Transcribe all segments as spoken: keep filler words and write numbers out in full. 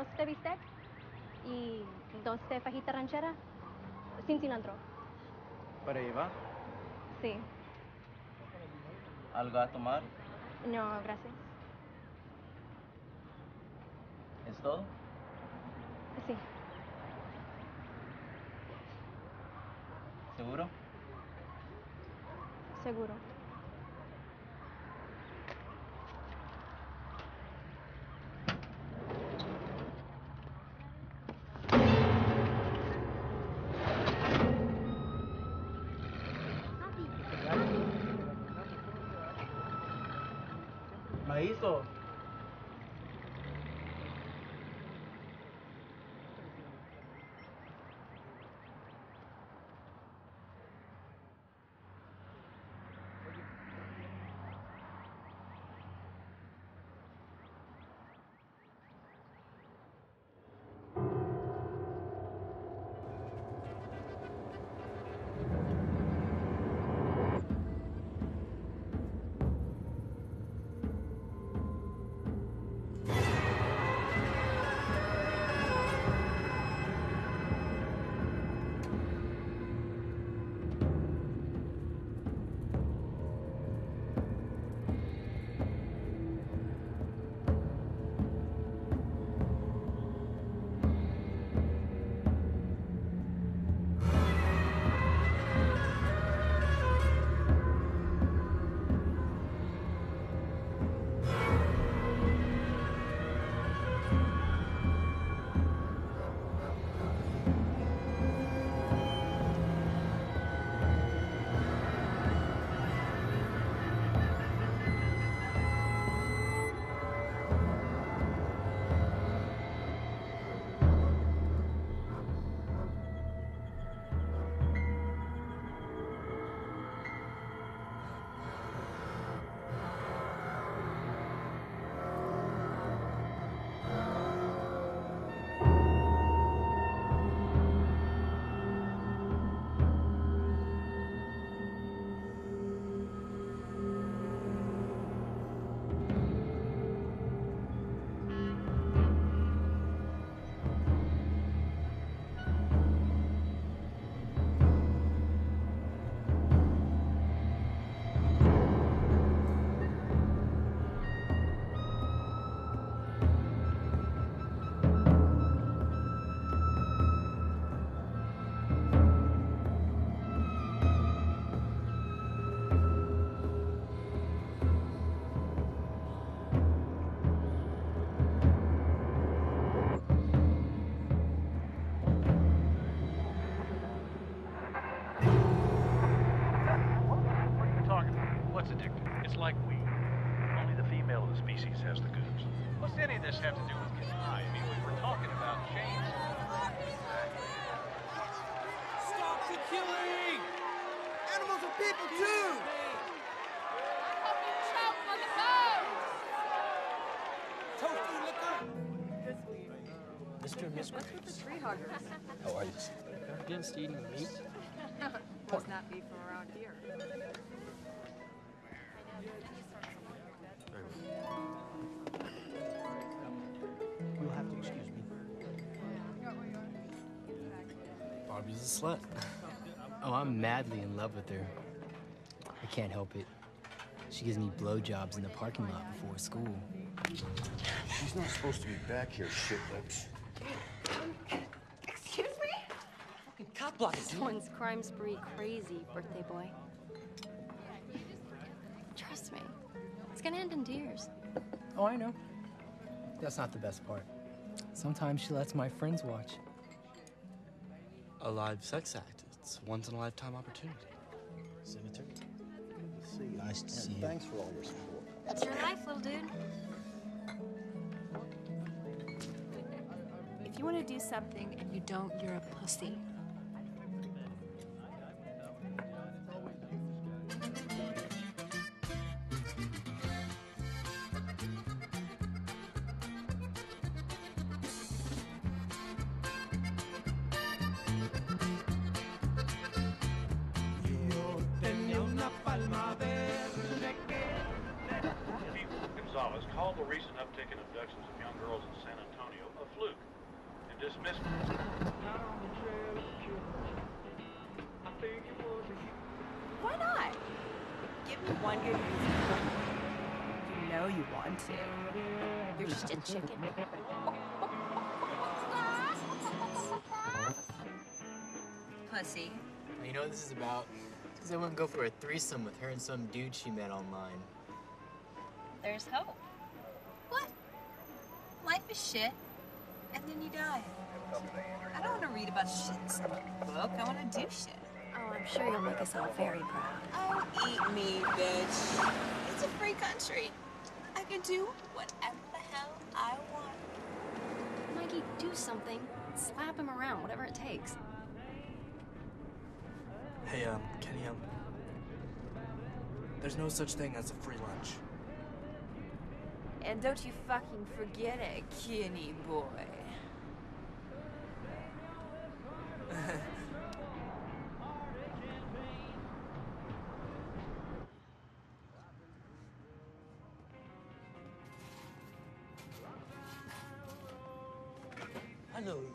dos de bistec y dos de fajita ranchera sin cilantro. ¿Para llevar? Sí. ¿Algo a tomar? No, gracias. ¿Es todo? Sí. ¿Seguro? Seguro. Maízo. Have to do with getting high. I mean, we were talking about chains. Stop the killing! Animals are people too! I hope you choke on the bones! Toasty liquor! Mister and Miss Graves. What's with the tree huggers? How are you? Against eating meat? Must not be from around here. Barbie's a slut. Oh, I'm madly in love with her. I can't help it. She gives me blowjobs in the parking lot before school. She's not supposed to be back here, shitlips. Excuse me? Fucking cock block. This one's crime spree crazy, birthday boy. Trust me, it's gonna end in tears. Oh, I know. That's not the best part. Sometimes she lets my friends watch. A live sex act. It's a once-in-a-lifetime opportunity. Cemetery. See, nice to see you. Thanks for all your support. That's your life, little dude. If you want to do something and you don't, you're a pussy. Called the recent uptick in abductions of young girls in San Antonio a fluke. Dismissed. Not on the trail of truth. I think it was a gift. Why not? Give me one good reason. You know you want to. You're just a chicken. Pussy. Well, you know what this is about? Because I wouldn't go for a threesome with her and some dude she met online. There's hope. What? Life is shit, and then you die. I don't want to read about shit in a book. I want to do shit. Oh, I'm sure you'll make us all very proud. Oh, eat me, bitch. It's a free country. I can do whatever the hell I want. Mikey, do something. Slap him around, whatever it takes. Hey, um, Kenny, um, there's no such thing as a free lunch. And don't you fucking forget it, Kenny boy. I know you.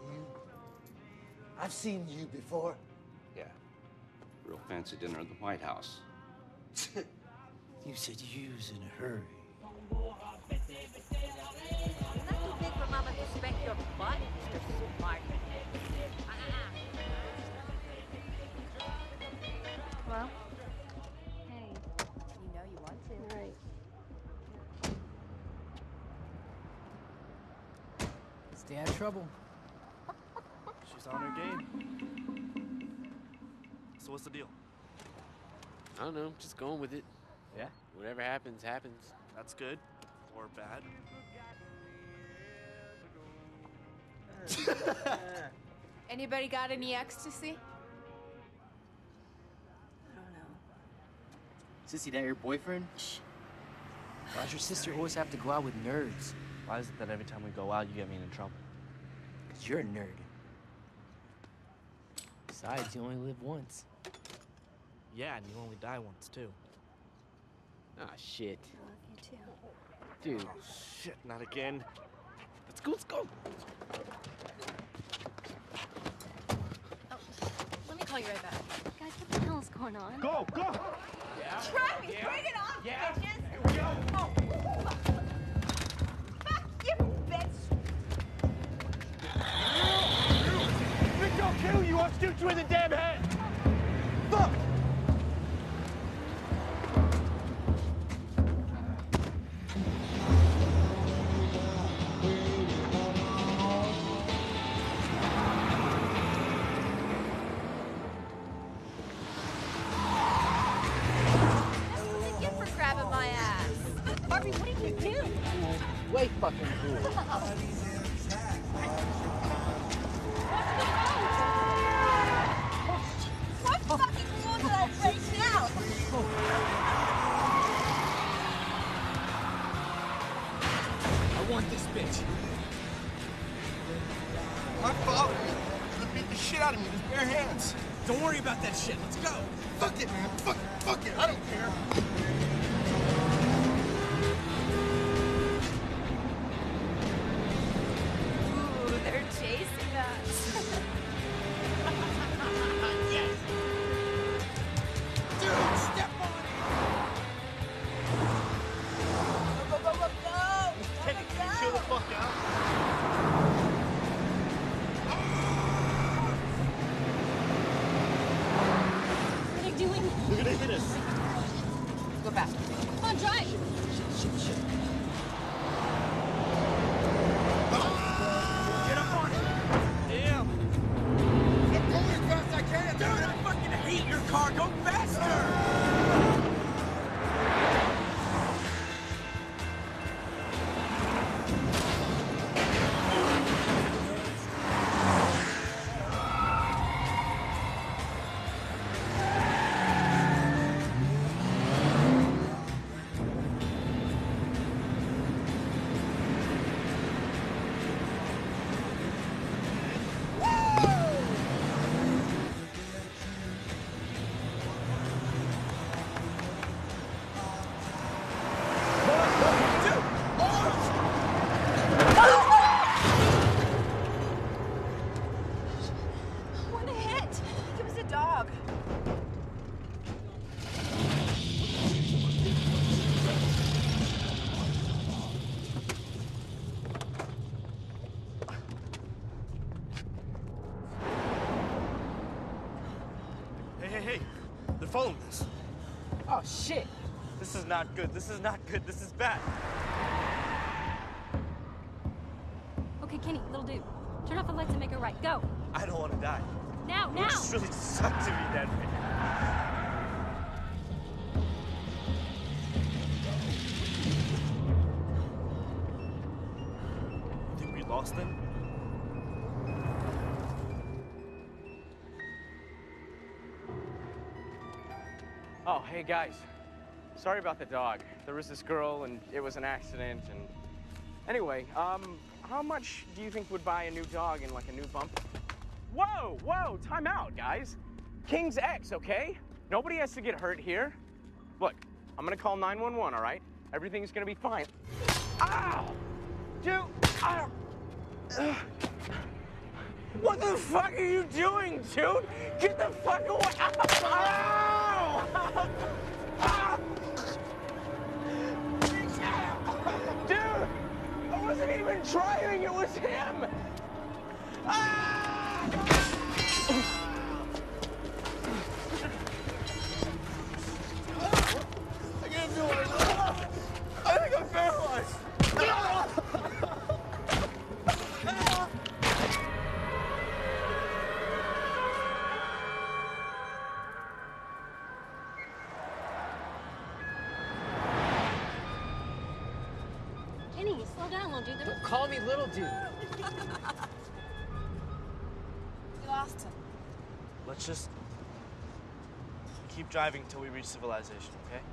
I've seen you before. Yeah. Real fancy dinner at the White House. You said you was in a hurry. Mama can spank your butt, Mister Smart. Well, hey, you know you want to. Right. Stay out of trouble. She's on her game. So what's the deal? I don't know, just going with it. Yeah? Whatever happens, happens. That's good or bad. Anybody got any ecstasy? I don't know. Sissy, that your boyfriend? Shh. Why does your sister always have to go out with nerds? Why is it that every time we go out, you get me into trouble? Because you're a nerd. Besides, you only live once. Yeah, and you only die once, too. Ah, shit. I love you, too. Dude. Oh, shit, not again. Let's go, let's go. Oh, let me call you right back. Guys, what the hell is going on? Go, go! Yeah. Try me, yeah. Bring it on, yeah. Bitches! Here we go! Oh, fuck. Fuck you, bitch! If it don't kill you, I'll shoot you in the damn head! Fuck! homeless. Oh, shit. This is not good. This is not good. This is bad. Okay, Kenny, little dude. Turn off the lights and make it right. Go. I don't want to die. Now, now. It just really sucked to be that way. Them? Oh, hey guys. Sorry about the dog. There was this girl and it was an accident and... Anyway, um, how much do you think would buy a new dog and like a new bumper? Whoa, whoa, time out, guys. King's X, okay? Nobody has to get hurt here. Look, I'm gonna call nine one one, all right? Everything's gonna be fine. Ow! Dude, ow! Ugh. What the fuck are you doing, dude? Get the fuck away! Ow! Ow! Ow! Dude, I wasn't even driving, it was him! Ah! I can't feel it. I think I'm paralyzed. Just keep driving till we reach civilization, okay?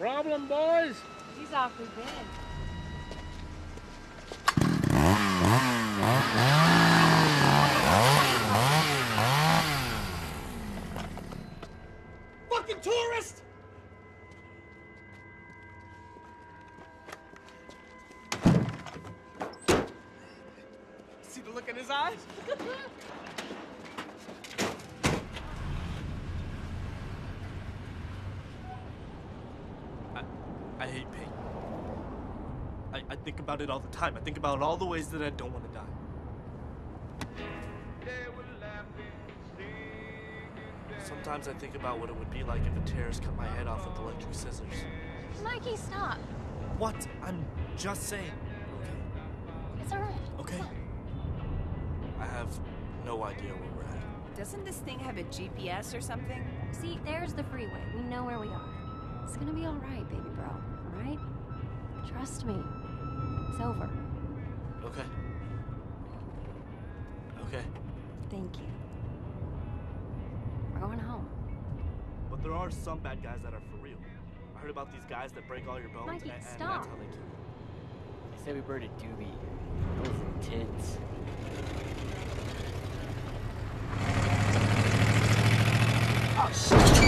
Problem, boys? He's awfully big. I think about it all the time. I think about all the ways that I don't want to die. Sometimes I think about what it would be like if a terrorist cut my head off with electric scissors. Mikey, stop. What? I'm just saying. Okay. It's all right. Okay. I have no idea where we're at. Doesn't this thing have a G P S or something? See, there's the freeway. We know where we are. It's gonna be all right, baby bro. All right? Trust me. It's over. Okay. Okay. Thank you. We're going home. But there are some bad guys that are for real. I heard about these guys that break all your bones. Mikey, and, stop. And that's how they kill you. I say we bird a doobie. Those are tits. Oh, shit.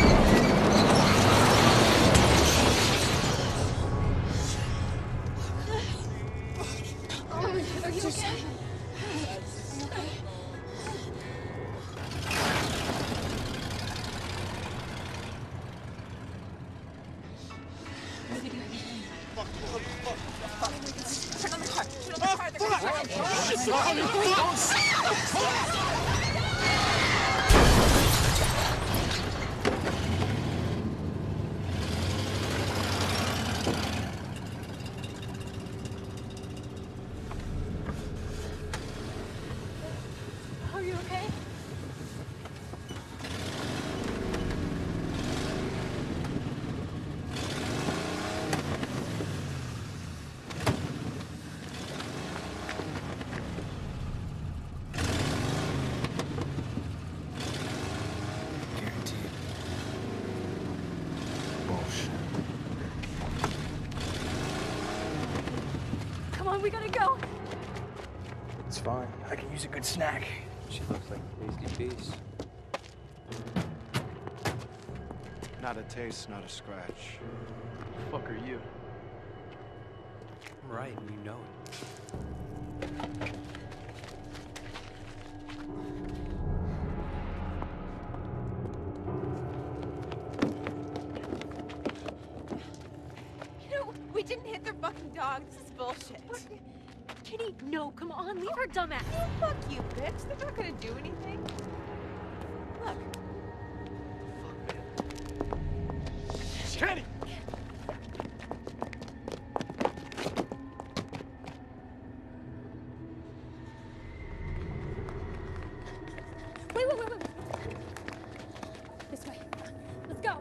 We gotta go. It's fine. I can use a good snack. She looks like a tasty piece. Not a taste, not a scratch. Who the fuck are you? I'm right, and you know it. You know, we didn't hit their fucking dog. This is bullshit. What? kitty? No, come on, leave her dumb ass. Oh, fuck you, bitch. They're not gonna do anything. Look. Fuck, man. Jenny! Wait, wait, wait, wait. This way. Let's go.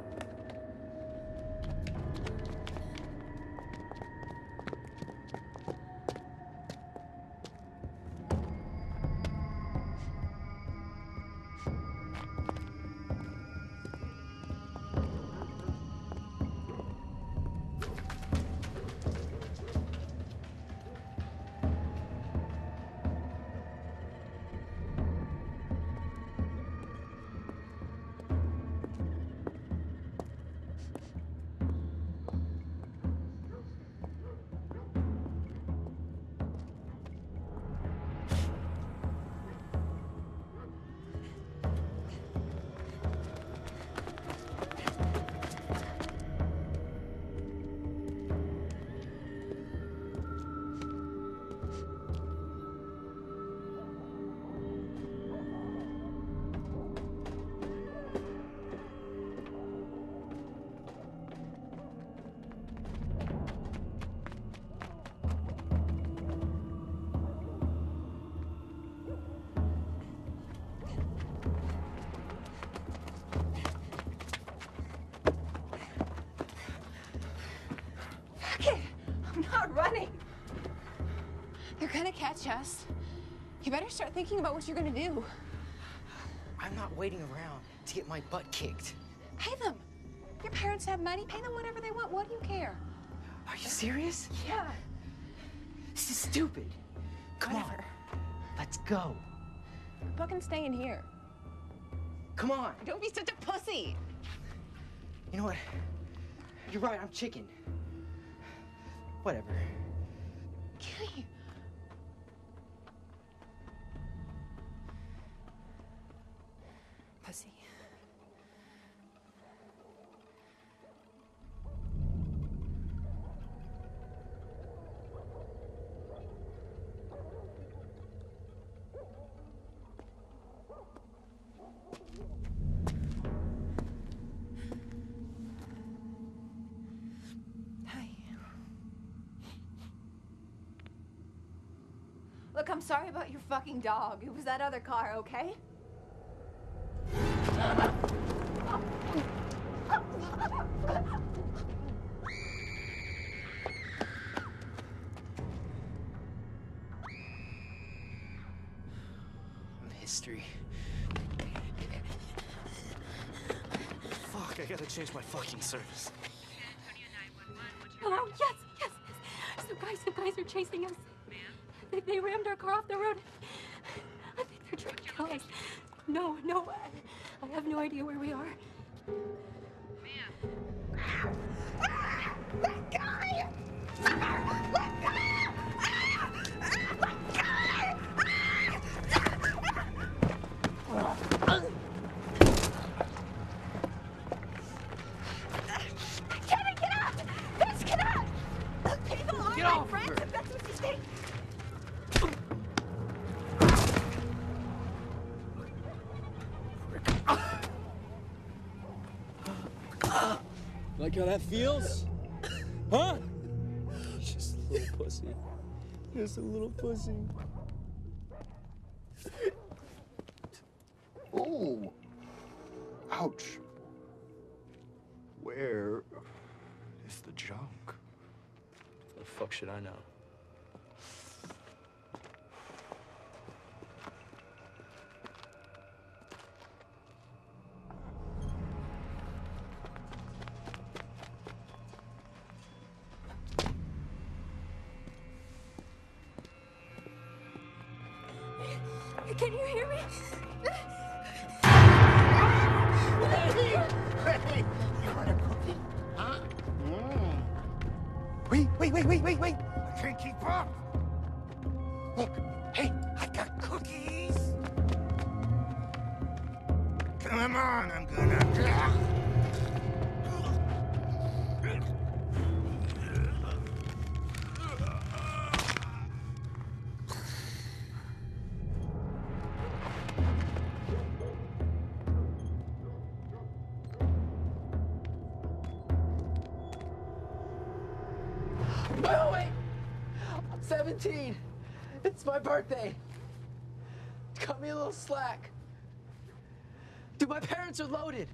Catch us. You better start thinking about what you're gonna do. I'm not waiting around to get my butt kicked. Pay them. Your parents have money. Pay them whatever they want. What do you care? Are you serious? Yeah. This is stupid. Come whatever. on. Let's go. I'm fucking staying here. Come on. Don't be such a pussy. You know what? You're right. I'm chicken. Whatever. Kitty. Look, I'm sorry about your fucking dog. It was that other car, okay? I'm history. Fuck, I gotta change my fucking service. Hello? Yes, yes, yes. Some guys, some guys are chasing us. They, they rammed our car off the road. I think they're trying to kill us. No, no, I, I have no idea where we are. Man. Ah, ah, that guy! Ah, that guy! Ah, ah, that guy! Ah, ah, ah. Kevin, get up! Bitch, get up! Look, people are my friends, if that's what you think. Like how that feels? Huh? Just a little pussy. Just a little pussy. Oh. Ouch. Where is the junk? The fuck should I know? Can you hear me? Hey, hey, you want a cookie? Huh? Mm. Wait, wait, wait, wait, wait, wait. I can't keep up. Look, hey, I got cookies. Come on, I'm gonna... seventeen. It's my birthday. Cut me a little slack. Dude, my parents are loaded.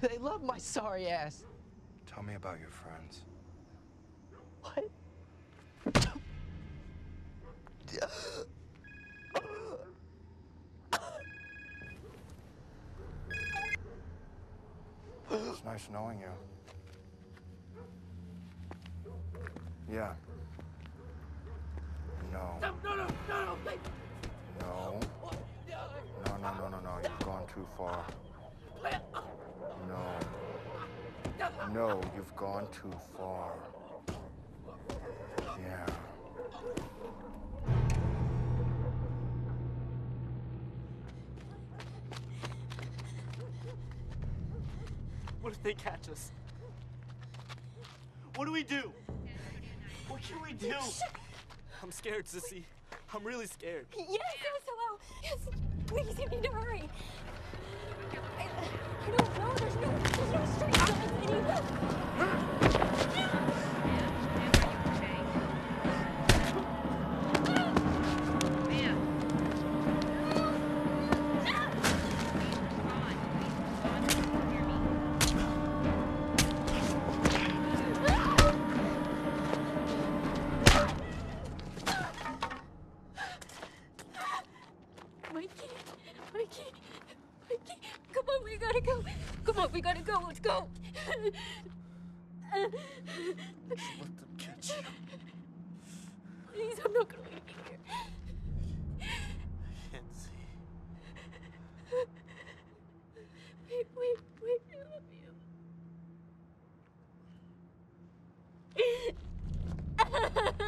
They love my sorry ass. Tell me about your friends. What? It's nice knowing you. Yeah. No. No, no, no, no, no. No. No, no, no, no, no. You've gone too far. No. No, you've gone too far. Yeah. What if they catch us? What do we do? What can we do? I'm scared, sissy. I'm really scared. Yes, yes, hello. Yes, please, you need to hurry. I, I don't know. There's no, there's no street signs anywhere. Go! Let them catch you. Please, I'm not gonna leave here. I can't see. Wait, wait, wait, I love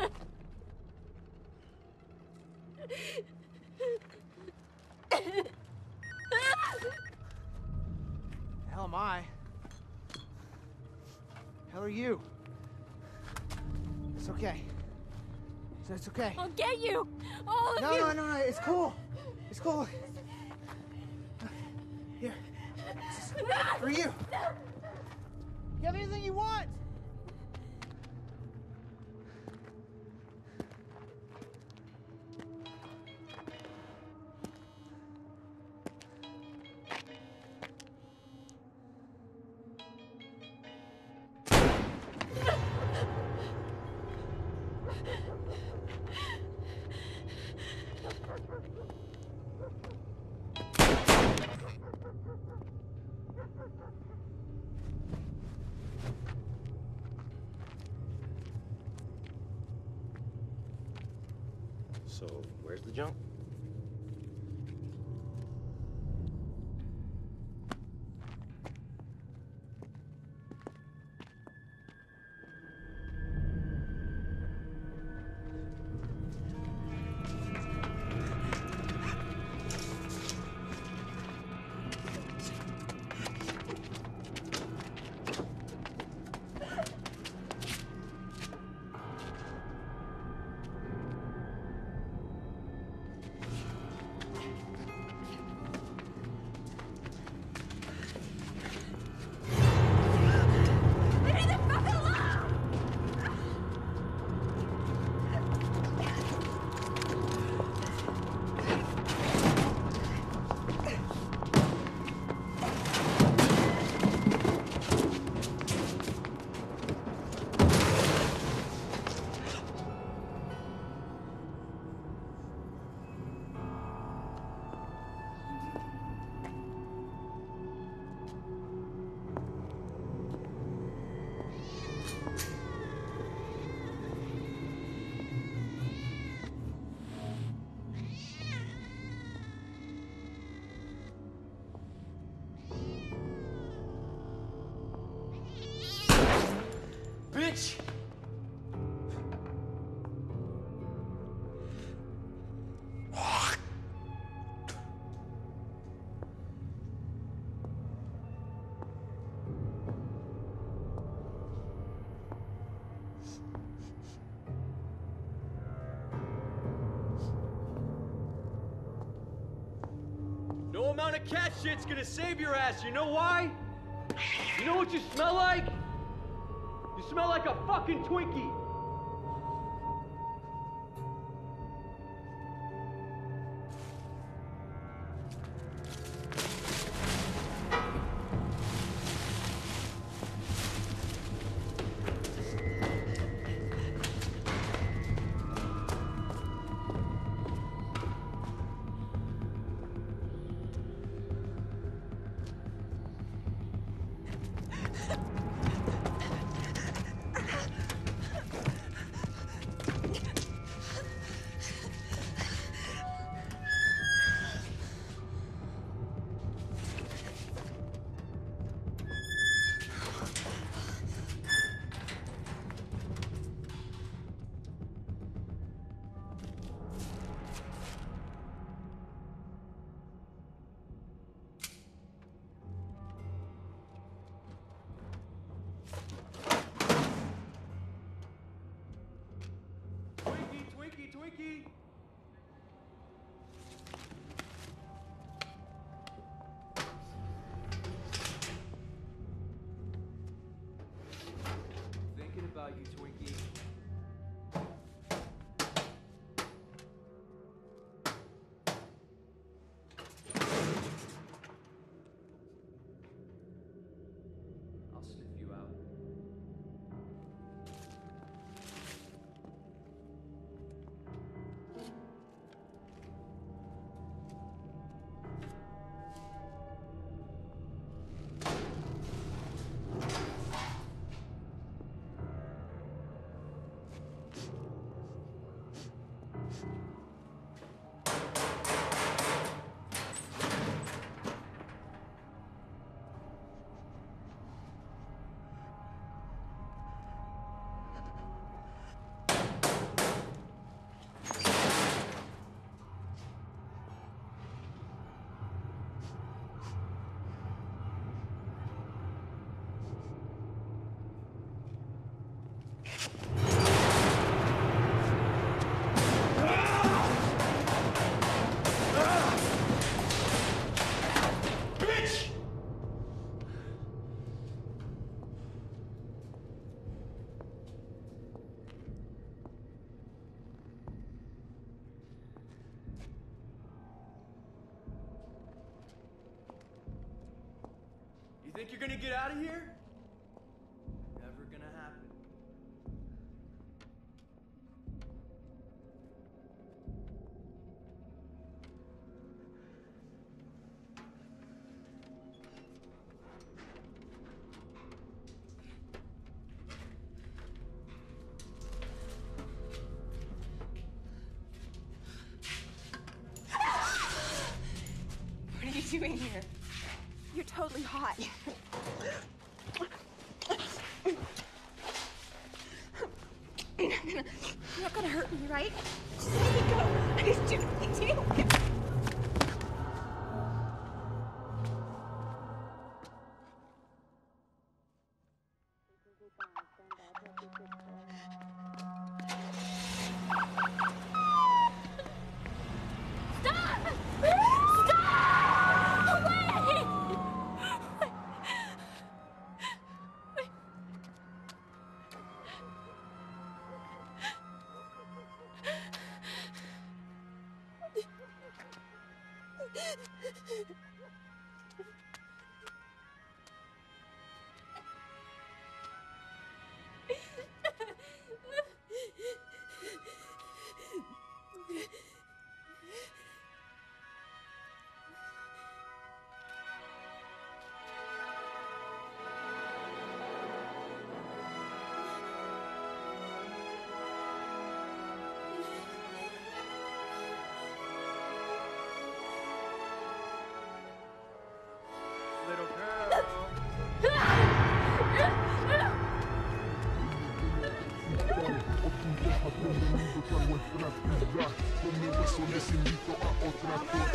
you. The hell am I? How are you? It's okay. It's okay. I'll get you! All of no, you! No, no, no, it's cool. It's cool. Here. This is for you. You have anything you want? So, where's the jump? No amount of cat shit's gonna save your ass, you know why? You know what you smell like? You smell like a fucking Twinkie. think you're gonna get out of here? Never gonna happen. Doing here? You're totally hot. You're not gonna hurt me, right? Just let me go. I just do what I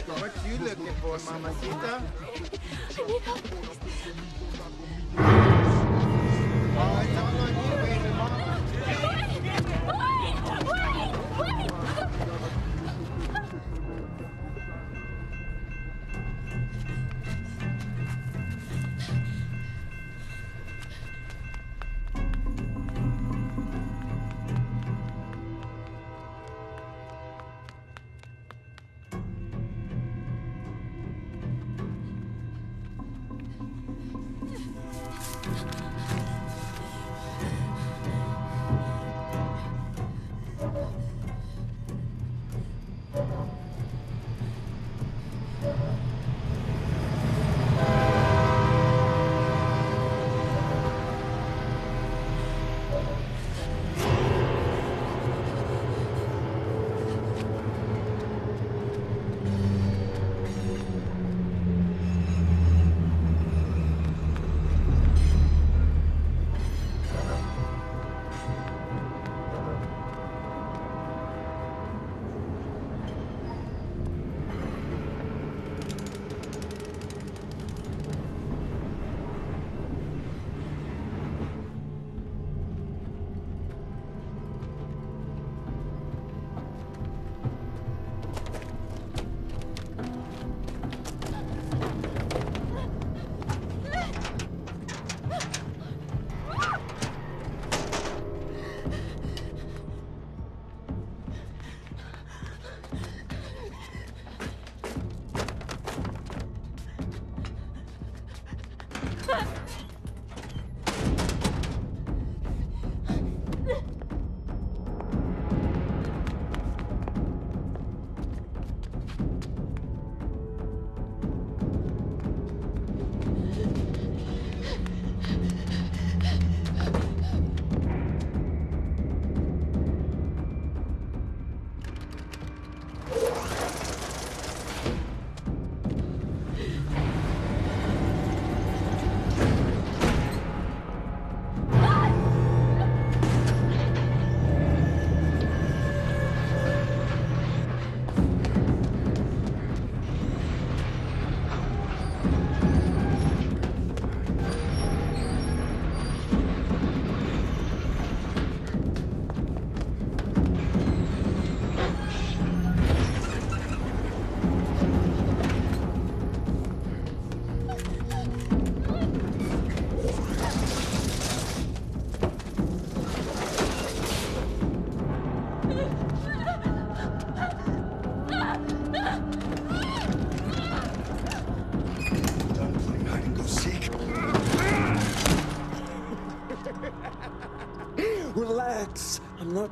do. What you looking for, mamacita? I need help. Oh, it's all on you, baby mama. Wait! Wait! Wait!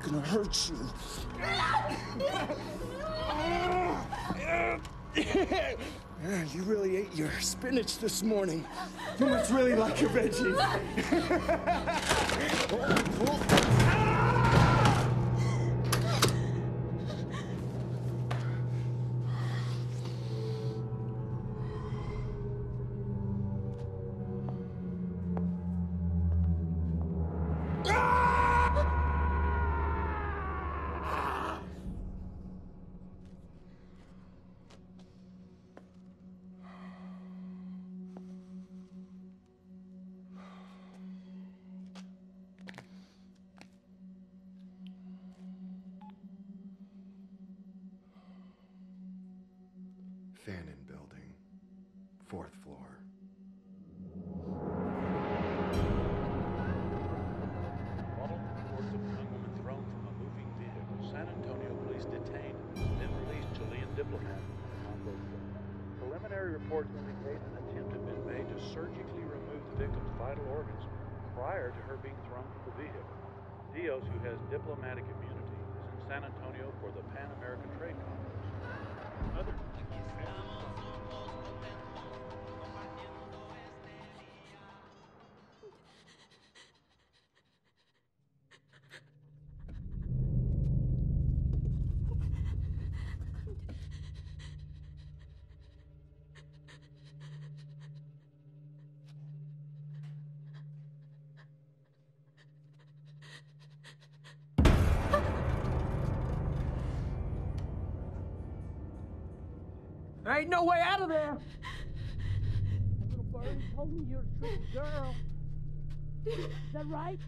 not gonna hurt you. You really ate your spinach this morning. You must really like your veggies. Fannin Building, fourth floor. Following reports of a young woman thrown from a moving vehicle, San Antonio police detained and released Jillian Diplomat on both floors. Preliminary reports indicate an attempt had been made to surgically remove the victim's vital organs prior to her being thrown from the vehicle. Dios, who has diplomatic immunity, is in San Antonio for the Pan-American Trade Center. Another There ain't no way out of there! That little bird told me you're a tricky girl. Is that right?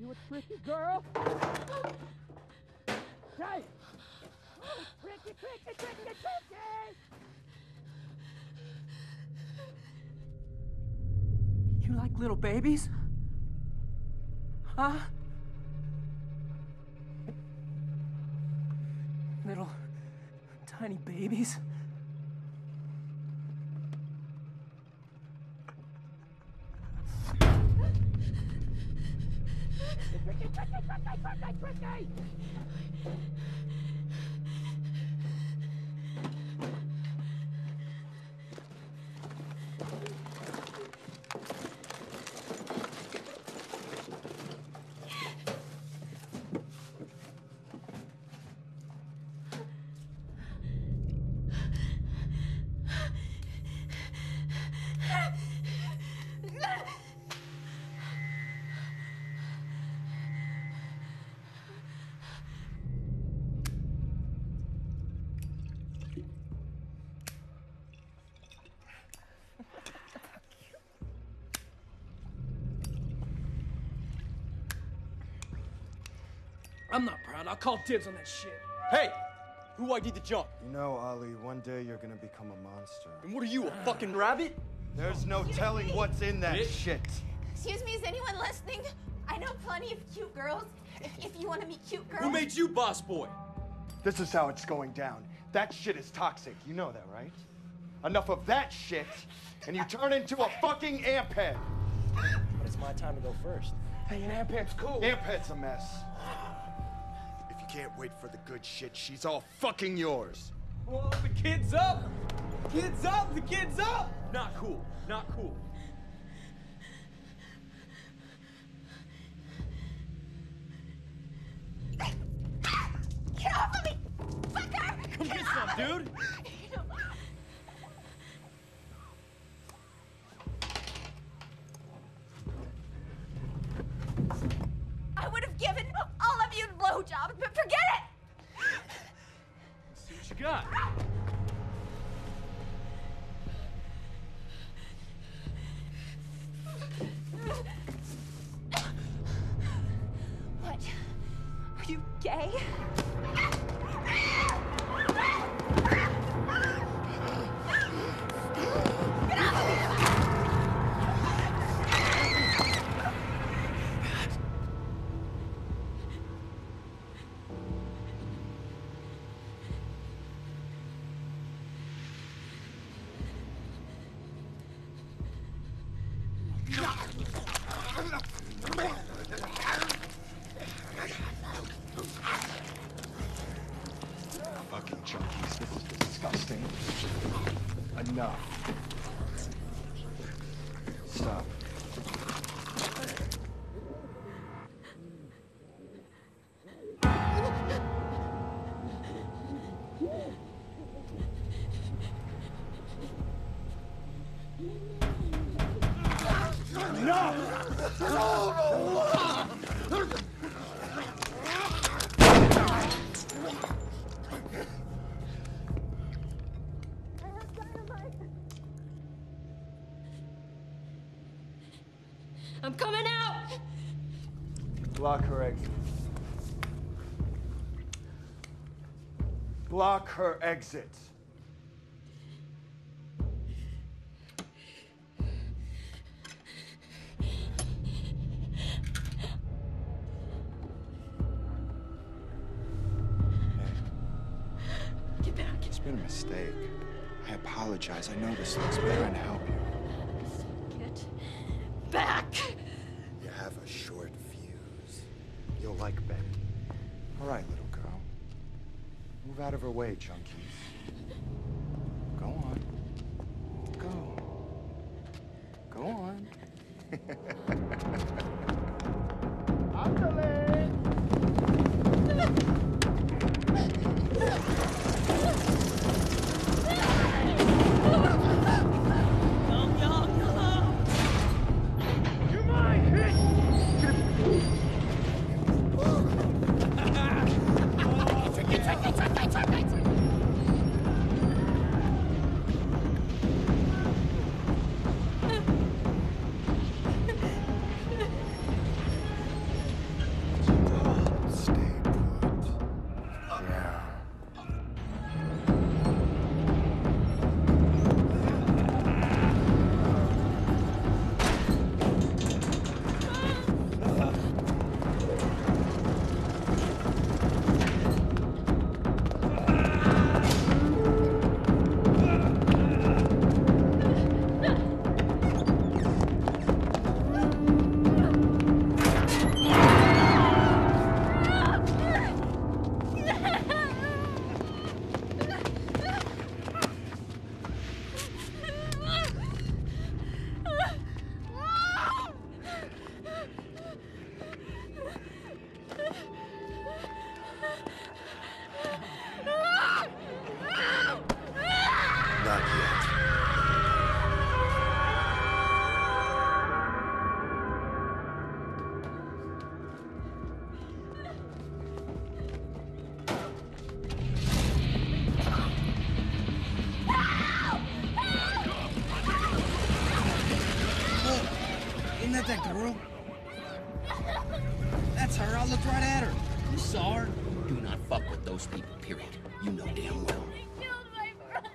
You a tricky girl? Hey! Oh, tricky, tricky, tricky, tricky! You like little babies? Huh? Little... tiny babies. Tricky, tricky, tricky, tricky, tricky! I'm not proud. I'll call dibs on that shit. Hey! Who I D'd the jump? You know, Ali, one day you're gonna become a monster. And what are you, a fucking rabbit? There's no Excuse telling me. what's in that Bitch. shit. Excuse me, is anyone listening? I know plenty of cute girls. If, if you want to meet cute girls... Who made you boss boy? This is how it's going down. That shit is toxic. You know that, right? Enough of that shit, and you turn into a fucking amp head. But it's my time to go first. Hey, an amp head's cool. Amp head's a mess. Can't wait for the good shit. She's all fucking yours. Well, the kid's up! The kid's up! The kid's up! Not cool. Not cool. Get off of me, fucker! Come get some, dude! Gay? messing. Enough. Stop. Enough! No, no, no. I'm coming out! Block her exit. Block her exit. Get back. It's been a mistake. I apologize. I know this looks better and help you. You'll like Ben. All right, little girl. Move out of her way, Chunkies. Go on. Go. Go on. That girl? That's her. I looked right at her. You saw her? Do not fuck with those people, period. You know damn well. They killed my brother.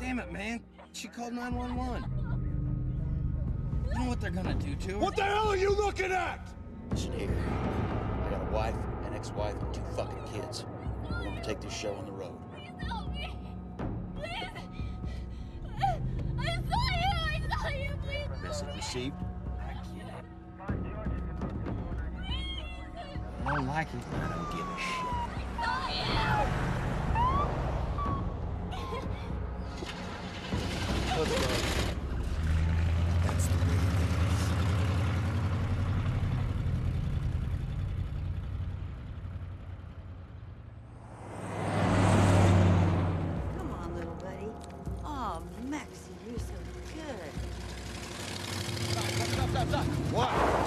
Damn it, man. She called nine one one. You know what they're gonna do to her? What the hell are you looking at? Listen here. I got a wife, an ex-wife, and two fucking kids. I'm gonna take this show on the road. Please help me. Please. I saw you. I saw you. Please. Message received. I don't like it. I don't give a shit. I saw you! That's the way it is. Come on, little buddy. Oh, Maxie, you're so good. Stop, stop, stop, stop. What?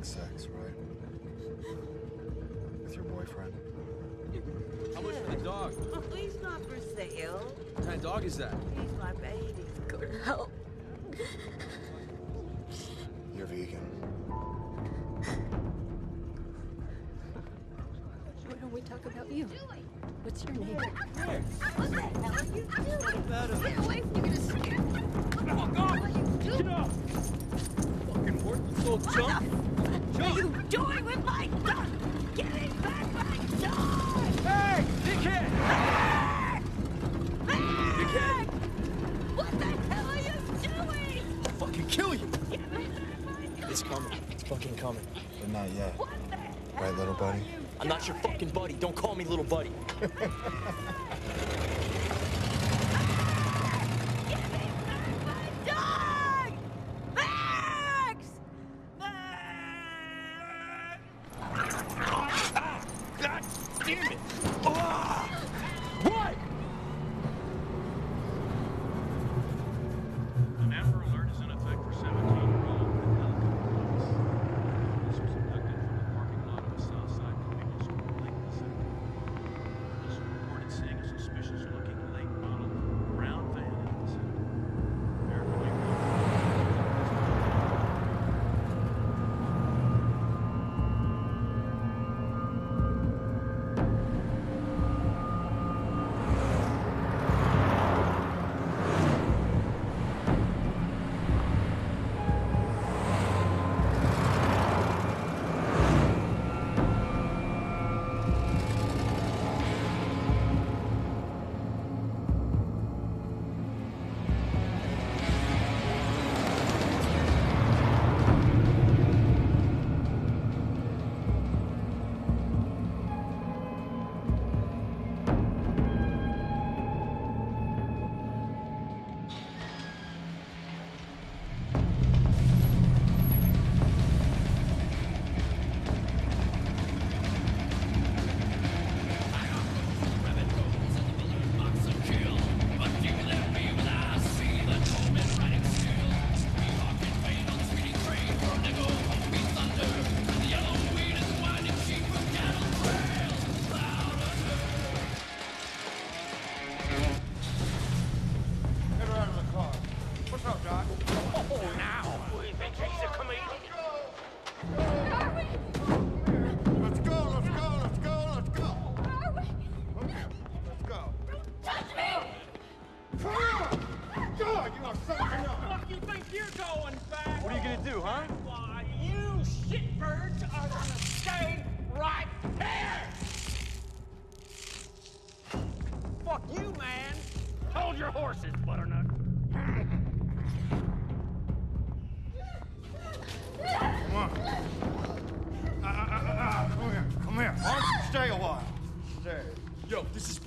Sex, right? With your boyfriend? How much for the dog? Oh, he's not for sale. What kind of dog is that? He's my baby. Go to hell. You're vegan. Why don't we talk about you? What's your name? Where? What are you doing? Madam. Get away from me. You're gonna go. What are you doing? Get off. Fucking worthless old junk. What are you doing with my dog? Give me back my dog! Hey! Dickhead! Back! Back! Dickhead! What the hell are you doing? Fucking kill you. It's coming. It's fucking coming. But not yet. Right, little buddy? I'm not your fucking buddy. Don't call me little buddy.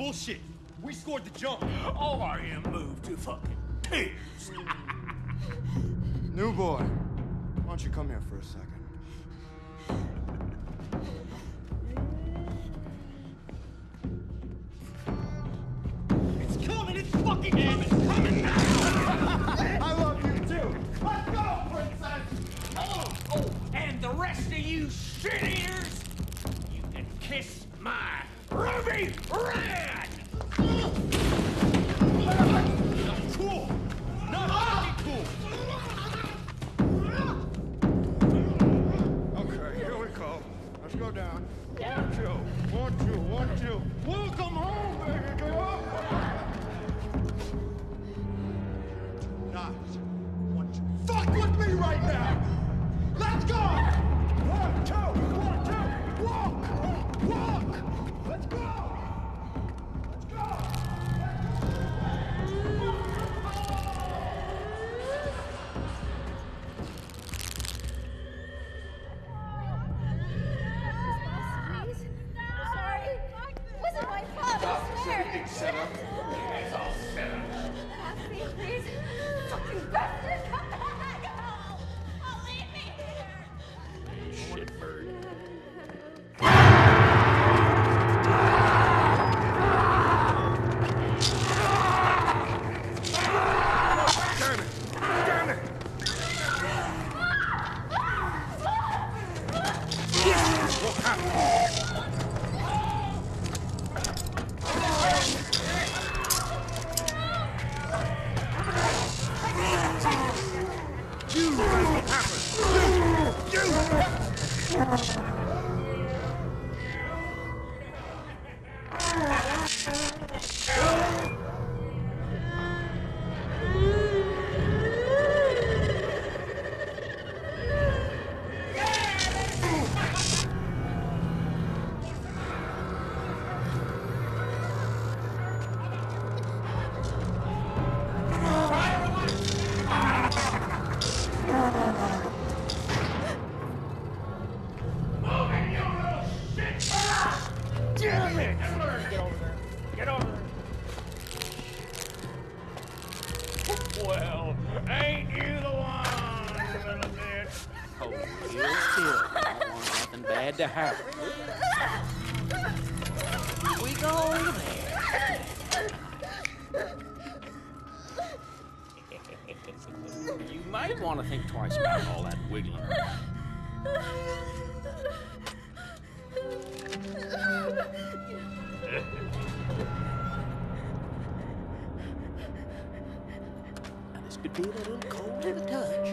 Bullshit. We scored the jump. O R M moved to fucking tears. New boy, why don't you come here for a second? It's coming! It's fucking coming! It's coming now! I love you too! Let's go, princess! Oh, oh, and the rest of you shit-eaters, you can kiss my Ruby Red! well, ain't you the one, little bitch? Oh, still, still. I don't want nothing bad to happen. We go over there. You might want to think twice about all that wiggling around. Could be a little cold to the touch.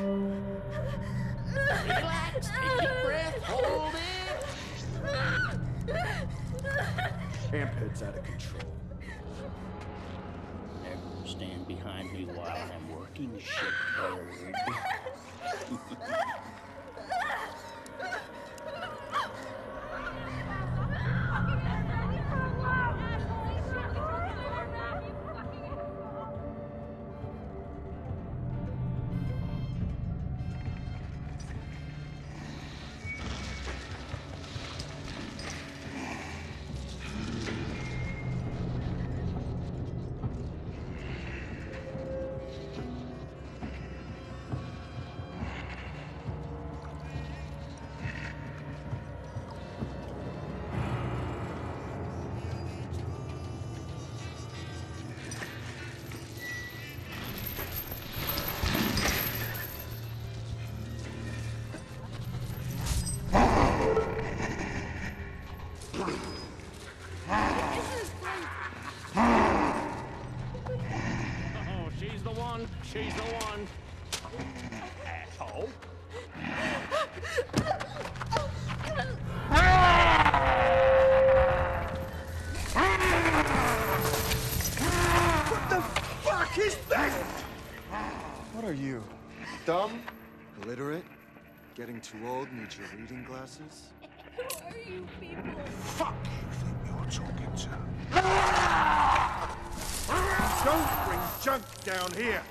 Relax, take your breath, hold it. Camphead's out of control. Everyone stand behind me while I'm working shit hard. She's the one. Asshole. What the fuck is this? What are you? Dumb? Illiterate? Getting too old? Need your reading glasses? Who are you people? Fuck! You think you're talking to? Don't bring junk down here!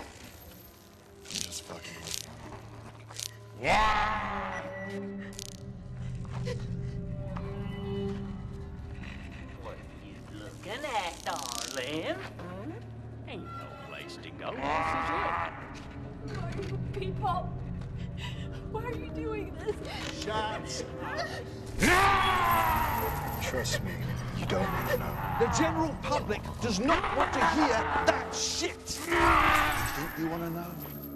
Yeah. What you looking at, darling? Hmm? Ain't no place to go. This is it. Who are you people? Why are you doing this? Shots. Trust me, you don't want to know. The general public does not want to hear that shit. Don't you want to know?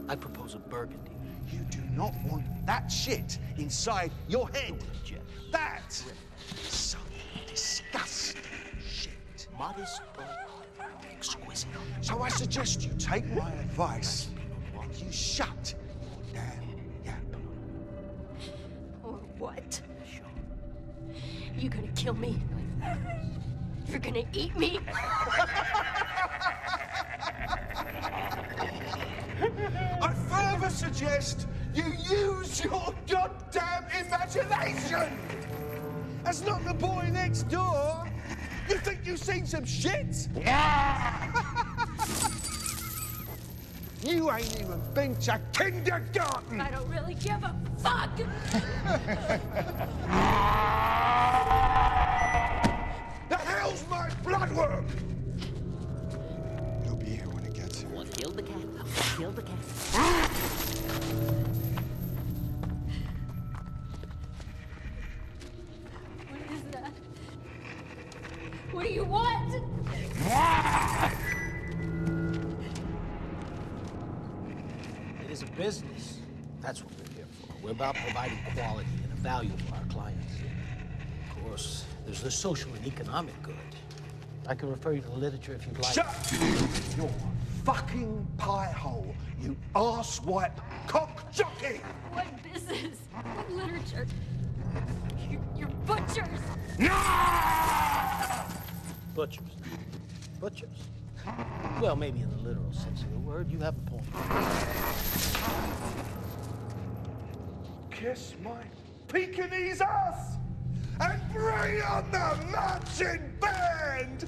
I propose a burgundy. You do not want that shit inside your head. That is some disgusting shit. Modest but exquisite. So I suggest you take my advice and you shut your damn yap. Or what? You're gonna kill me. You're gonna eat me. I further suggest you use your goddamn imagination! That's not the boy next door! You think you've seen some shit? Yeah. You ain't even been to kindergarten! I don't really give a fuck! The hell's my bloodwork? He'll be here when it gets here. One killed the cat. Kill the cat. What is that? What do you want? It is a business. That's what we're here for. We're about providing quality and a value for our clients. Of course, there's the social and economic good. I can refer you to the literature if you'd like. Shut your fucking pie hole, you ass-wipe cock jockey! What business? What literature? You're, you're butchers! No! Butchers. Butchers. Well, maybe in the literal sense of the word, you have a point. Kiss my Pekingese ass! And bring on the marching band!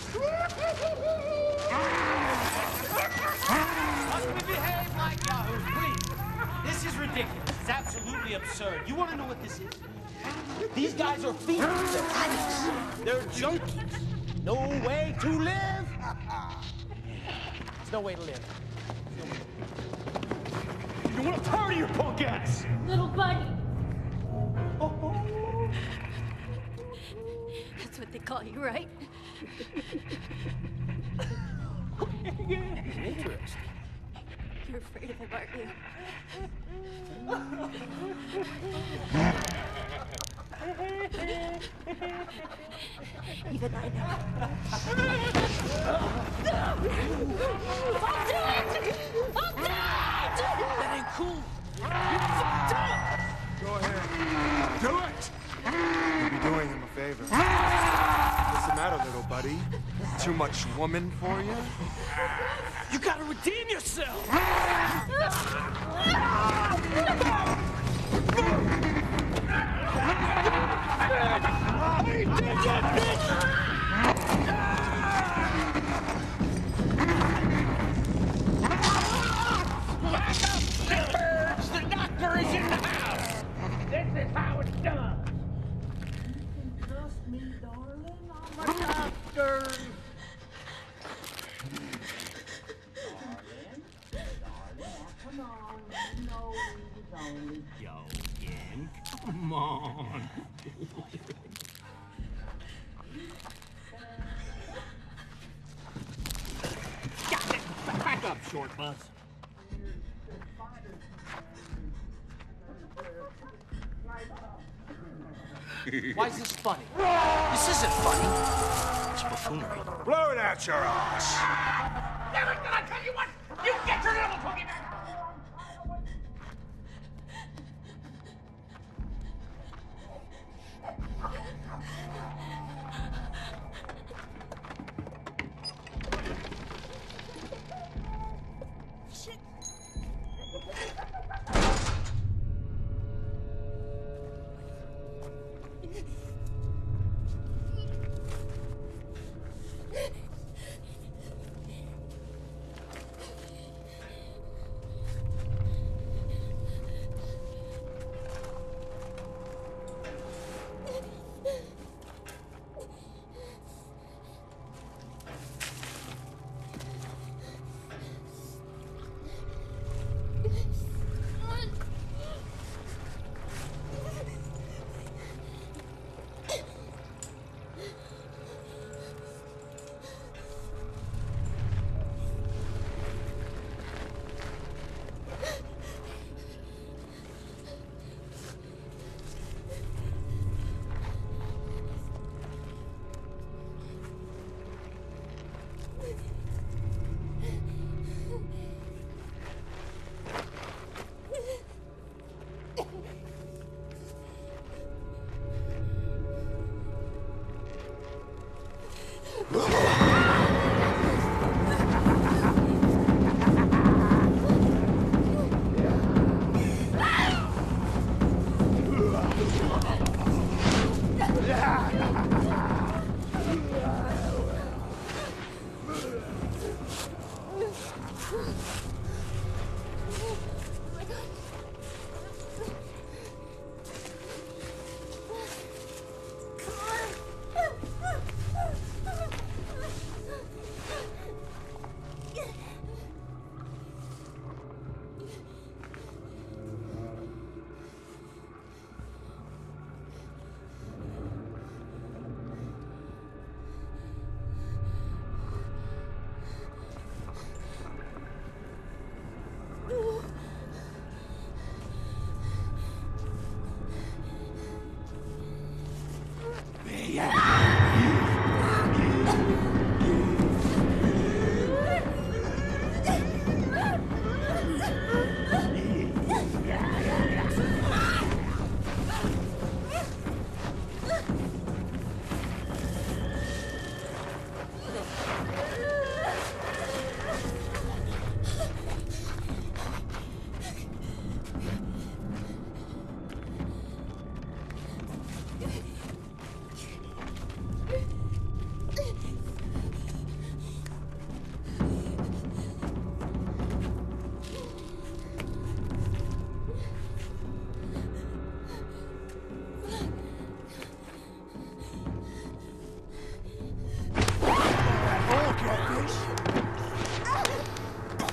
Must we behave like yahoos, please? This is ridiculous. It's absolutely absurd. You want to know what this is? These guys are fiends. They're addicts. They're junkies. No way to live. There's no way to live. I'm gonna power your punk ass! Little bunny. Oh, oh. That's what they call you, right? Interesting. You're afraid of him, aren't you? Even I know. I'll do it! I'll do it! That ain't cool. You fucked up! Go ahead. Do it! You'd be doing him a favor. What's the matter, little buddy? Too much woman for you? You gotta redeem yourself! Back up, Slippers! The doctor is in the house! This is how it's done! You can trust me, darling. I'm a doctor! Come on. Got it. Back up, short bus. Why is this funny? This isn't funny. It's buffoonery. Blow it out your ass. Damn it, did I tell you what? You get your little pokey back.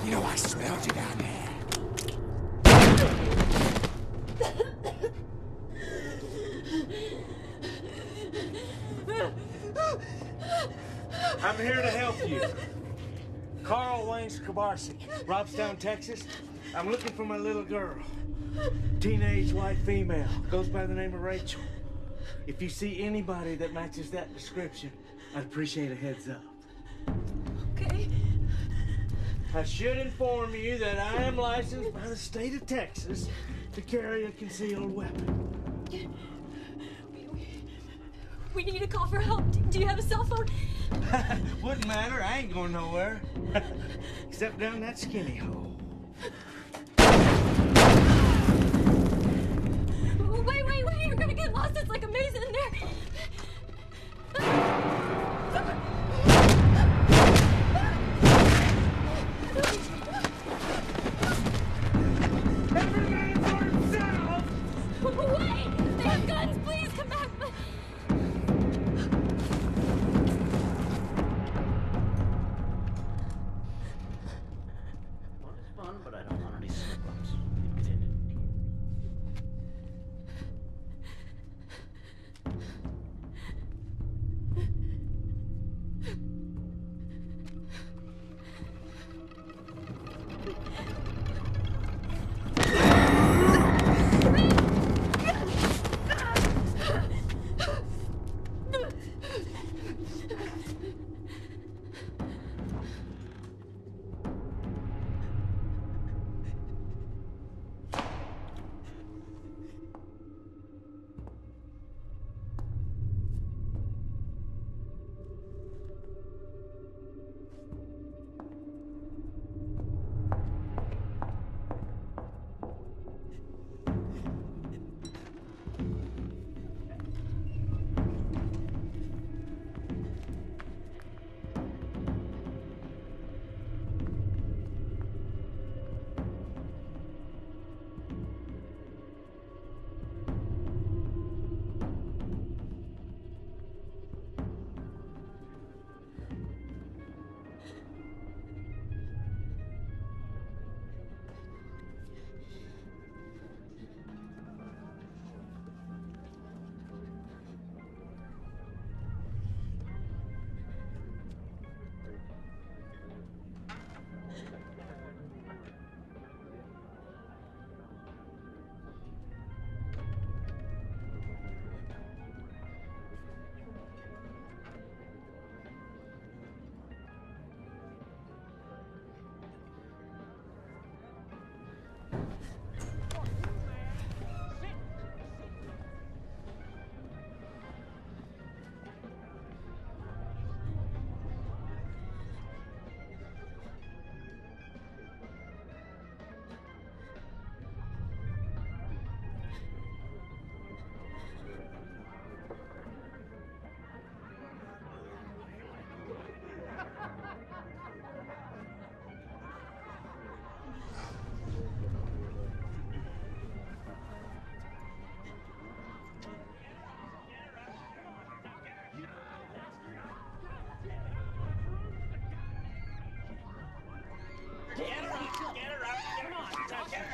You know I smelled you down there. I'm here to help you. Carl Wayne Skabarsik, Robstown, Texas. I'm looking for my little girl. Teenage white female. Goes by the name of Rachel. If you see anybody that matches that description, I'd appreciate a heads up. Okay. I should inform you that I am licensed by the state of Texas to carry a concealed weapon. We, we, we need a call for help. Do you have a cell phone? Wouldn't matter. I ain't going nowhere. Except down that skinny hole. Wait, wait, wait! You're gonna get lost. It's like a maze in there.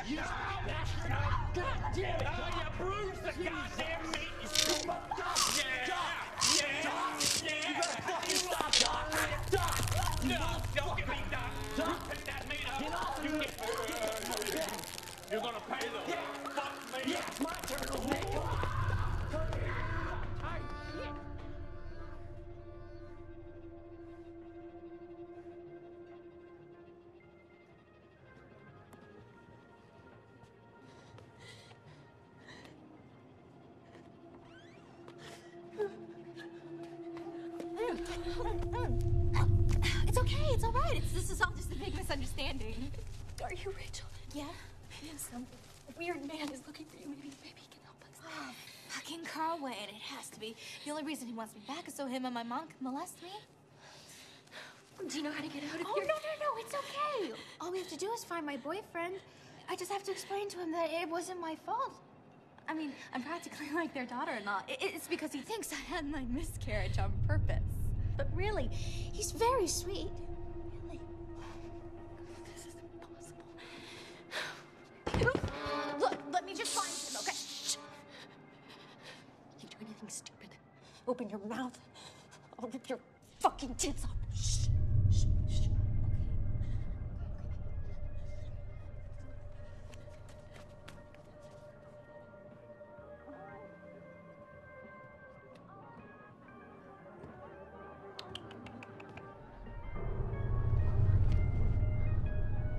You no, that's not good. Damn it! Oh, you bruised the Jesus. Goddamn meat, you stupid! Doc! Yeah. Doc! Yeah. Doc! Yeah. You gotta fucking stop, Doc! Doc! No, don't get me, Doc! Doc! Pick that meat up! Get off! You get, uh, get you're gonna pay them! Yeah. Fuck me! Yeah, it's my turn, old man! Come on! It's okay, it's all right. It's, this is all just a big misunderstanding. Are you Rachel? Yeah? Yes, some weird man is looking for you. Maybe, maybe he can help us. Oh, fucking Carl Wayne. It has to be. The only reason he wants me back is so him and my mom can molest me. Do you know how to get out of oh, here? Oh, no, no, no. It's okay. All we have to do is find my boyfriend. I just have to explain to him that it wasn't my fault. I mean, I'm practically like their daughter-in-law. It's because he thinks I had my miscarriage on purpose. But really, he's very sweet. Really? This is impossible. Look, let me just find him, okay? Shh. You do anything stupid, open your mouth, I'll rip your fucking tits off.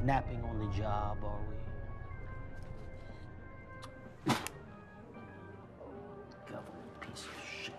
napping on the job, are we? Government piece of shit.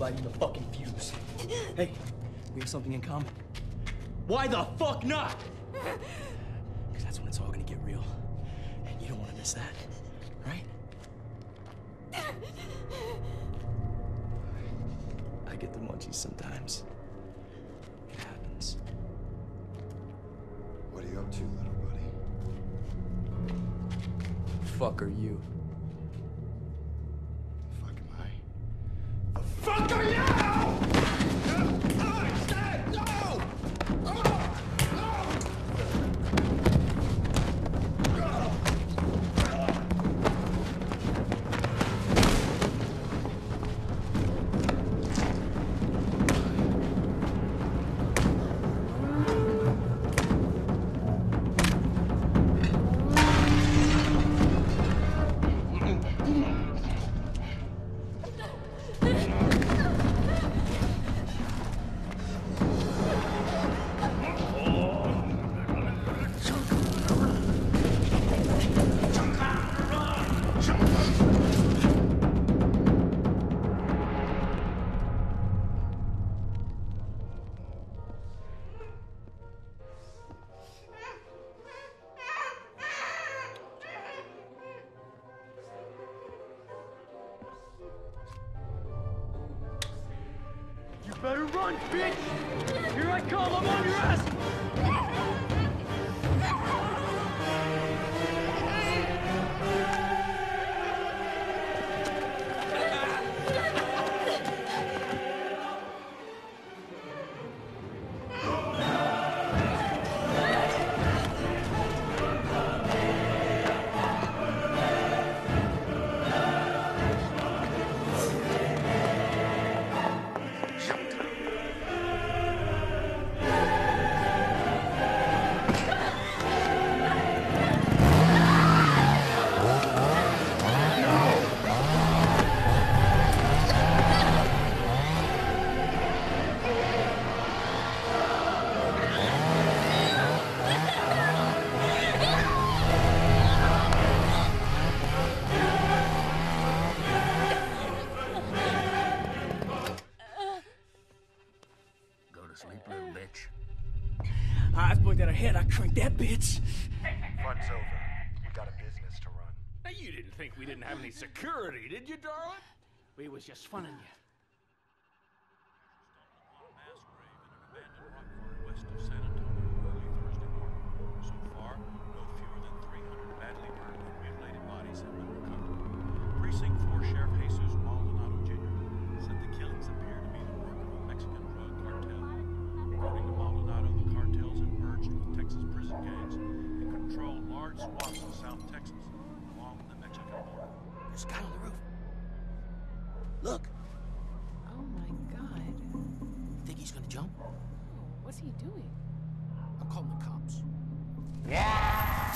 Lighting the fucking fuse. Hey, we have something in common. Why the fuck not? Because that's when it's all gonna get real. And you don't want to miss that, right? I get the munchies sometimes. It happens. What are you up to, little buddy? Who the fuck are you? Better run, bitch! Here I come, I'm on your ass! Crank that bitch. Fun's over. We got a business to run. Now you didn't think we didn't have any security, did you, darling? We was just funning you. West of San Antonio early Thursday morning. So far, no fewer than three hundred badly burned and mutilated bodies have been recovered. Precinct four Sheriff Jesus Maldonado Junior said the killings appear to be the work of a Mexican drug cartel. According to Maldonado, the cartels have merged with Texas prison gangs and control large swaths of South Texas along the Mexican border. There's a guy on the roof. Look. Oh my God. You think he's gonna jump? Oh, what's he doing? I'm calling the cops. Yeah.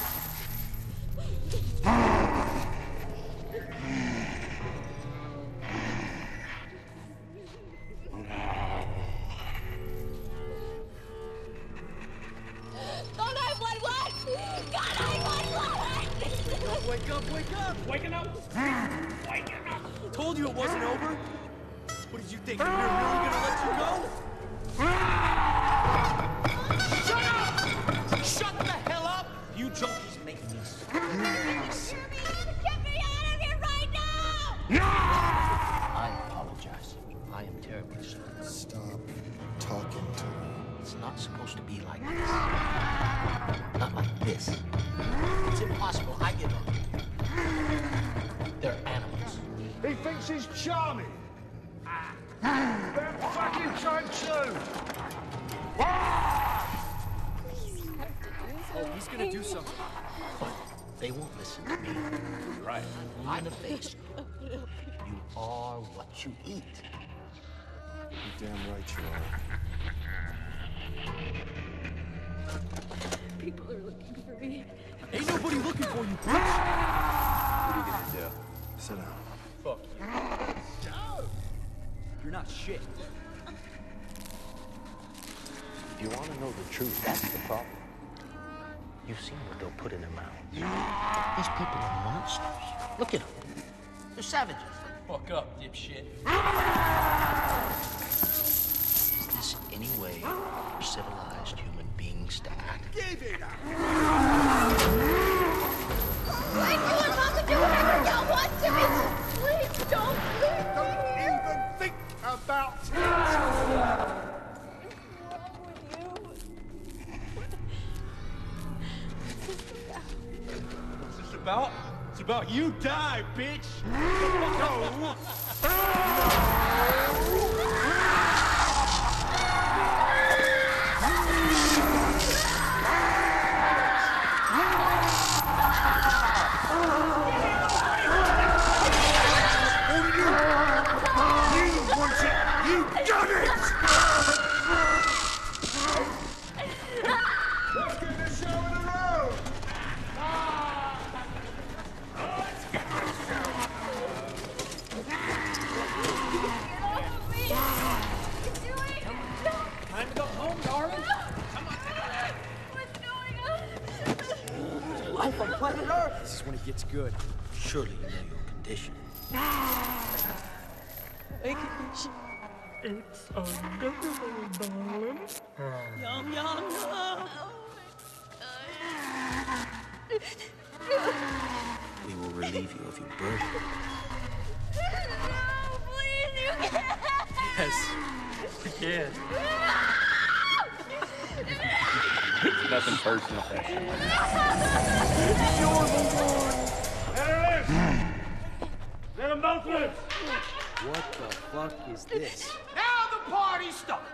Wake up, wake up! Waking up! Waking up! Told you it wasn't over! What did you think? We were really gonna let you go? Shut up! Shut the hell up! You junkies make me sick. Get me out of here right now! No! I apologize. I am terribly sorry. Stop talking to me. It's not supposed to be like this. Not like this. It's impossible. I give up. They're animals. He thinks he's charming. They're fucking trying to. Please, you have to do something. Oh, he's gonna do something. But they won't listen to me. You're right. I'm the face. You are what you eat. You're damn right you are. People are looking for me. Ain't nobody looking for you, bitch! What are you gonna do? Sit down. Fuck you. No! You're not shit. You wanna know the truth, that's the problem. You've seen what they'll put in their mouths. These people are monsters. Look at them. They're savages. Fuck up, dipshit. Is this any way for civilized human beings to act? Give it up! I knew I'm about to do whatever you want to me! Please don't leave me! Don't even think about it! What's wrong with you? What's this about? It's about you die, bitch! It's good. Surely you know your condition. My condition. It's unbearable, darling. Yum, yum, yum. We will relieve you of your burden. No, please, you can't. Yes. kid. It's nothing personal. It's yours, boy. Let her loose. Let them both loose. What the fuck is this? Now the party starts.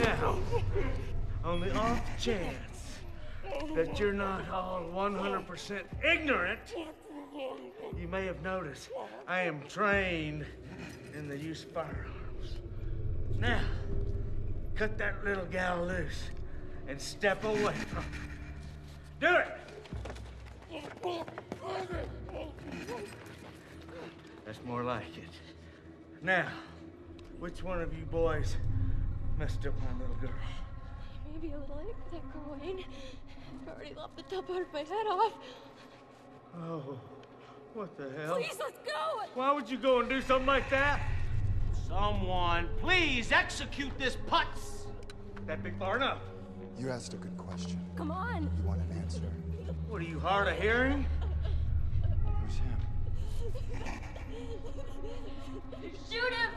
Now, on the off chance that you're not all one hundred percent ignorant, you may have noticed I am trained in the use of firearms. Now, cut that little gal loose and step away from her. Do it! That's more like it. Now, which one of you boys messed up my little girl? Maybe a little late for that, Gawain. I've already lopped the top part of my head off. Oh, what the hell? Please, let's go! Why would you go and do something like that? Someone, please execute this putz! That big far enough. You asked a good question. Come on! You want an answer? What, are you hard of hearing? Who's him? Shoot him!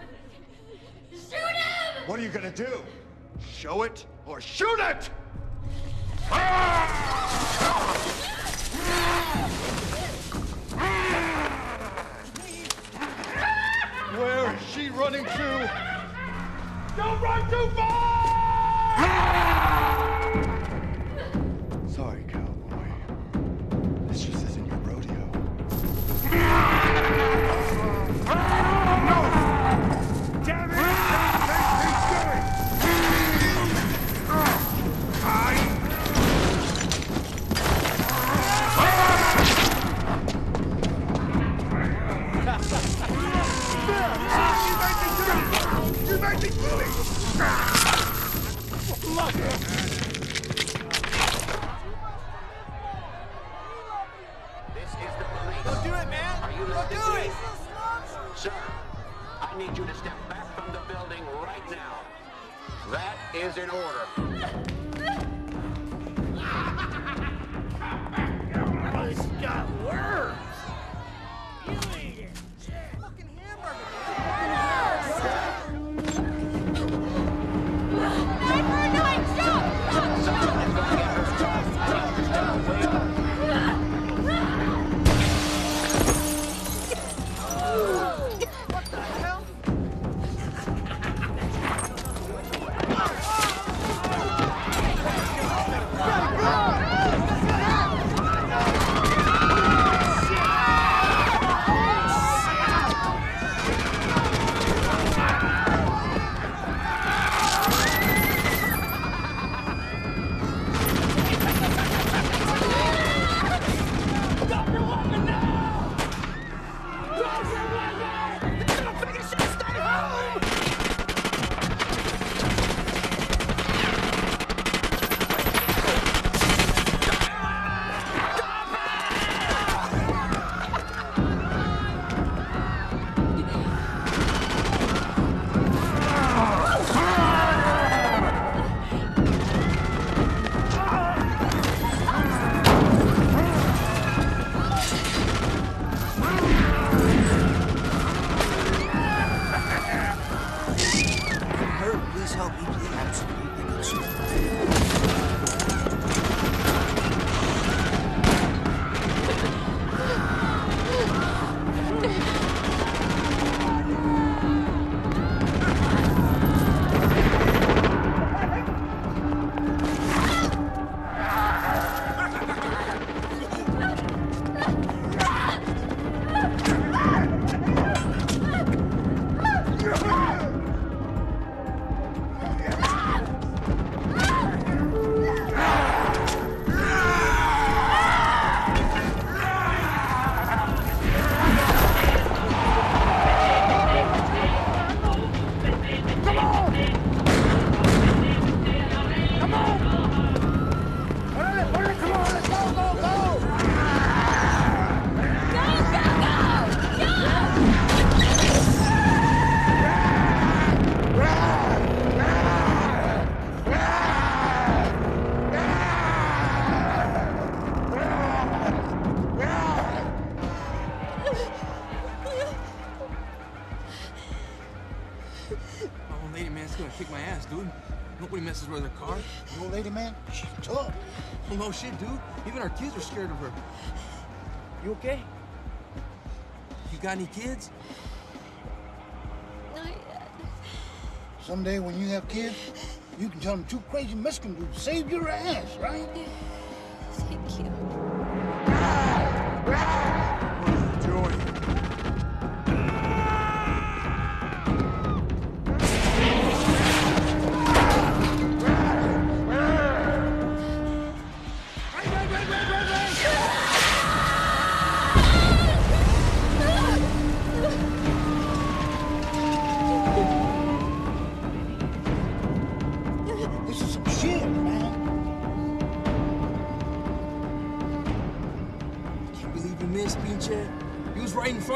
Shoot him! What are you gonna do? Show it or shoot it! Where is she running to? Don't run too far! Sorry, cowboy. This just isn't your rodeo. Oh! chances with her car. The old lady, man, she's tough. Well, no shit, dude. Even our kids are scared of her. You okay? You got any kids? Not yet. Someday when you have kids, you can tell them two crazy Mexican dudes saved your ass, right? Thank you. What are you doing?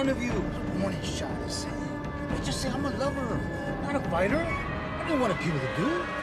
Of you. A warning shot is saying. I just say I'm a lover, not a fighter. I don't want to kill the dude.